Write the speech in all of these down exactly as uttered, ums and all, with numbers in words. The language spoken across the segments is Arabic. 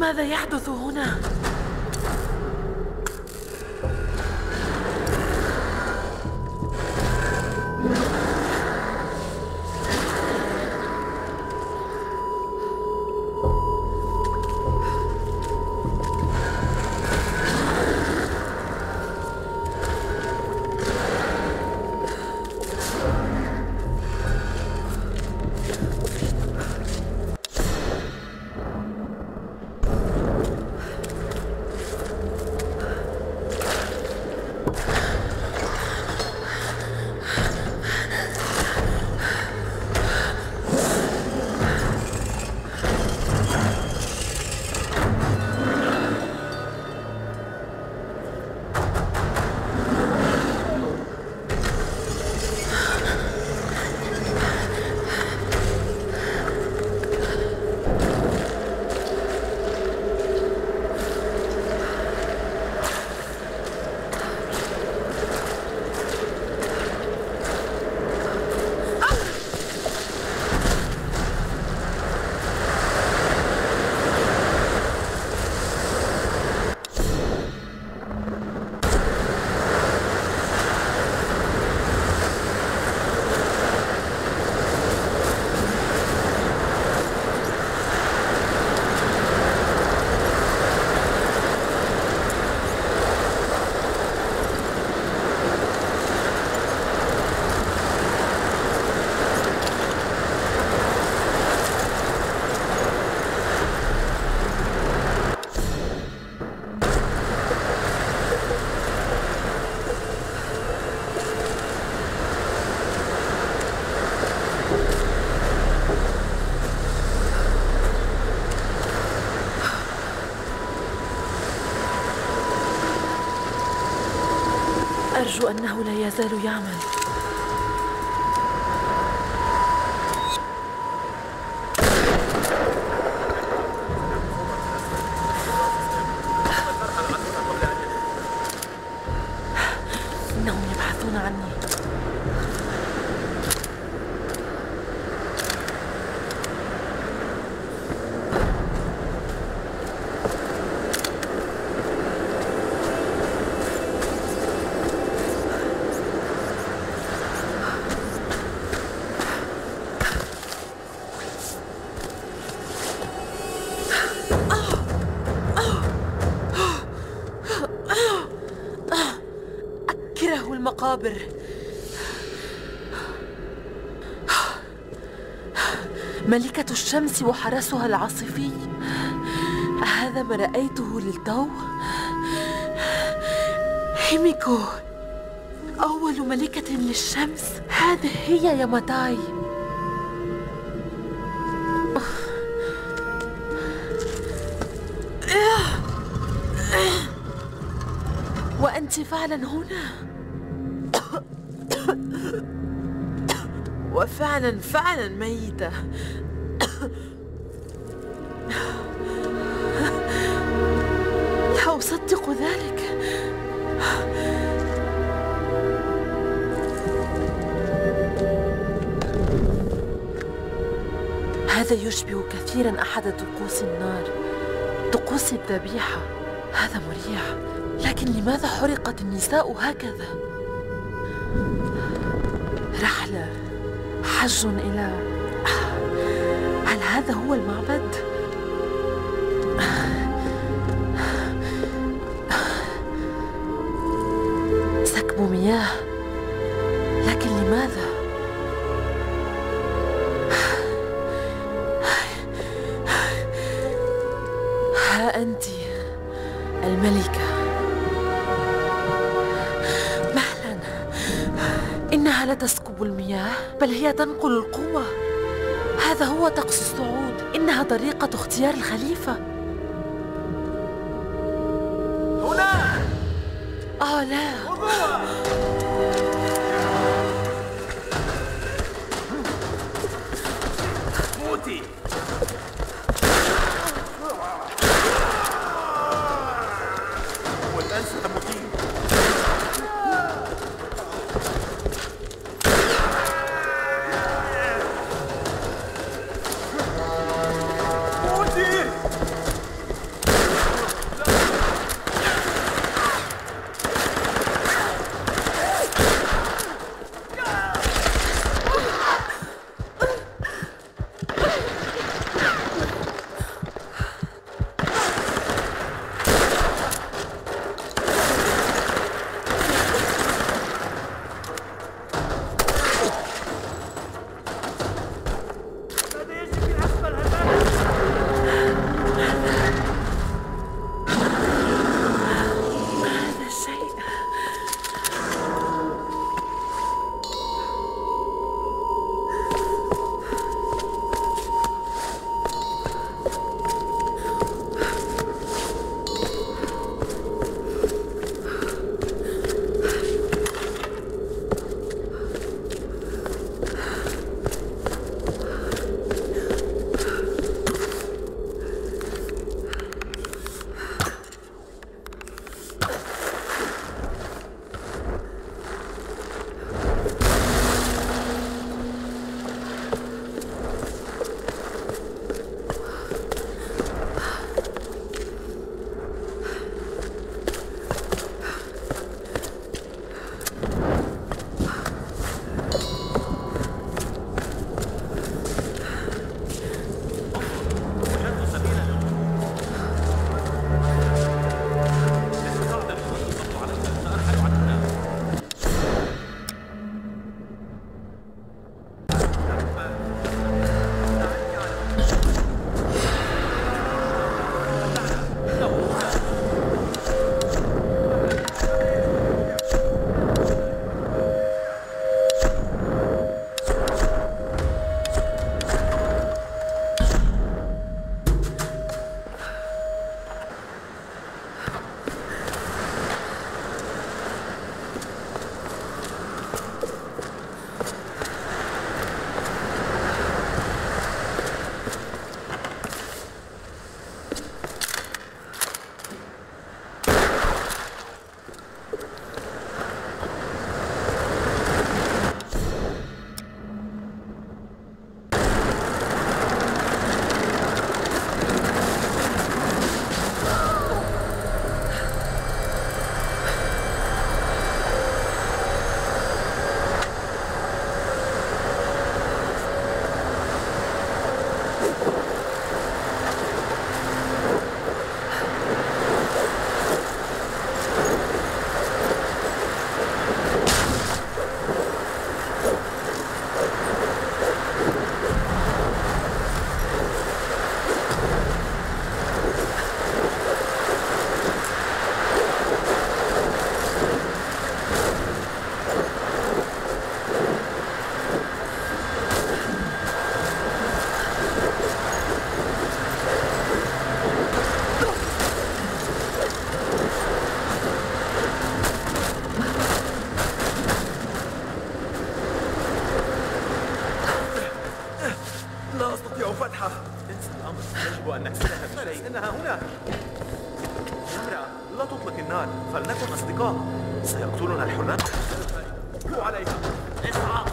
ماذا يحدث هنا؟ أرجو أنه لا يزال يعمل. إنهم يبحثون عني. المقابر ملكة الشمس وحرسها العاصفي، أهذا ما رأيته للتو؟ هيميكو أول ملكة للشمس، هذه هي ياماتاي. وأنت فعلا هنا، وفعلا فعلا ميتة. لا أصدق ذلك. هذا يشبه كثيرا أحد طقوس النار، طقوس الذبيحة. هذا مريح، لكن لماذا حرقت النساء هكذا؟ رحلة، حج إلى... هل هذا هو المعبد؟ سكب مياه، لكن لماذا؟ ها أنت الملكة. إنها لا تسكب المياه، بل هي تنقل القوة. هذا هو طقس الصعود، إنها طريقة اختيار الخليفة. هنا! آه لا! موتي! والآن ستموتين. الأمر. يجب أن نكسرها بشيء. إنها هنا. يا امرأة لا تطلق النار، فلنكن أصدقاء. سيقتلنا الحران. هو عليها. اسعى.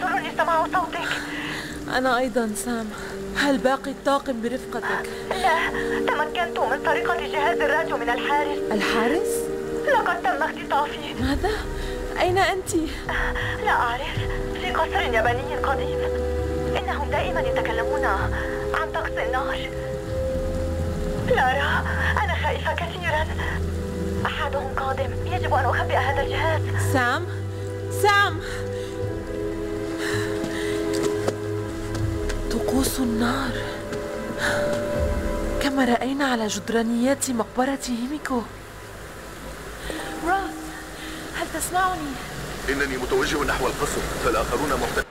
يضطرون يسمعوا صوتك. أنا أيضا سام. هل باقي الطاقم برفقتك؟ لا، تمكنت من سرقة جهاز الراديو من الحارس. الحارس؟ لقد تم اختطافي. ماذا؟ أين أنت؟ لا أعرف، في قصر ياباني قديم. إنهم دائما يتكلمون عن طقس النار. لارا، أنا خائفة كثيرا. أحدهم قادم، يجب أن أخبئ هذا الجهاز. سام؟ سام! طقوس النار كما رأينا على جدرانيات مقبرة هيميكو. راث، هل تسمعني؟ إنني متوجه نحو القصر، فالآخرون محتكرون.